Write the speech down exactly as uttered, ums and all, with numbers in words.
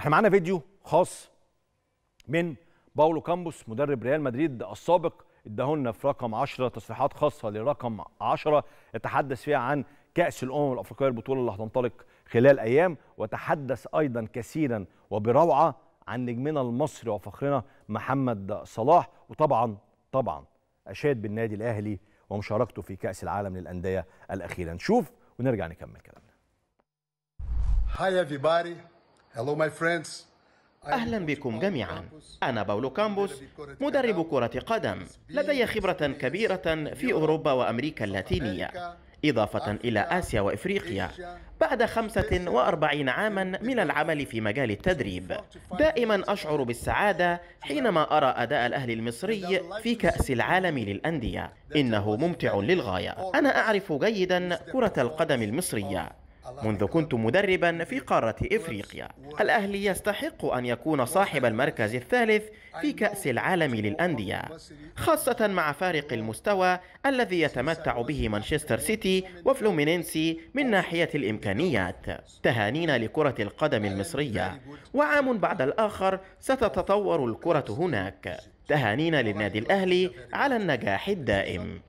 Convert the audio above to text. احنا معانا فيديو خاص من باولو كامبوس مدرب ريال مدريد السابق، اداهولنا في رقم عشرة تصريحات خاصه لرقم عشرة اتحدث فيها عن كأس الأمم الأفريقية، البطولة اللي هتنطلق خلال أيام، وتحدث أيضا كثيرا وبروعة عن نجمنا المصري وفخرنا محمد صلاح، وطبعا طبعا أشاد بالنادي الأهلي ومشاركته في كأس العالم للأندية الأخيرة. نشوف ونرجع نكمل كلامنا. Hi everybody. Hello my friends. أهلا بكم جميعا، أنا باولو كامبوس مدرب كرة قدم، لدي خبرة كبيرة في أوروبا وأمريكا اللاتينية إضافة إلى آسيا وإفريقيا، بعد خمسة وأربعين عاما من العمل في مجال التدريب. دائما أشعر بالسعادة حينما أرى أداء الأهلي المصري في كأس العالم للأندية، إنه ممتع للغاية. أنا أعرف جيدا كرة القدم المصرية منذ كنت مدربا في قارة إفريقيا. الأهلي يستحق أن يكون صاحب المركز الثالث في كأس العالم للأندية، خاصة مع فارق المستوى الذي يتمتع به مانشستر سيتي وفلومينينسي من ناحية الإمكانيات. تهانينا لكرة القدم المصرية، وعام بعد الآخر ستتطور الكرة هناك. تهانينا للنادي الأهلي على النجاح الدائم.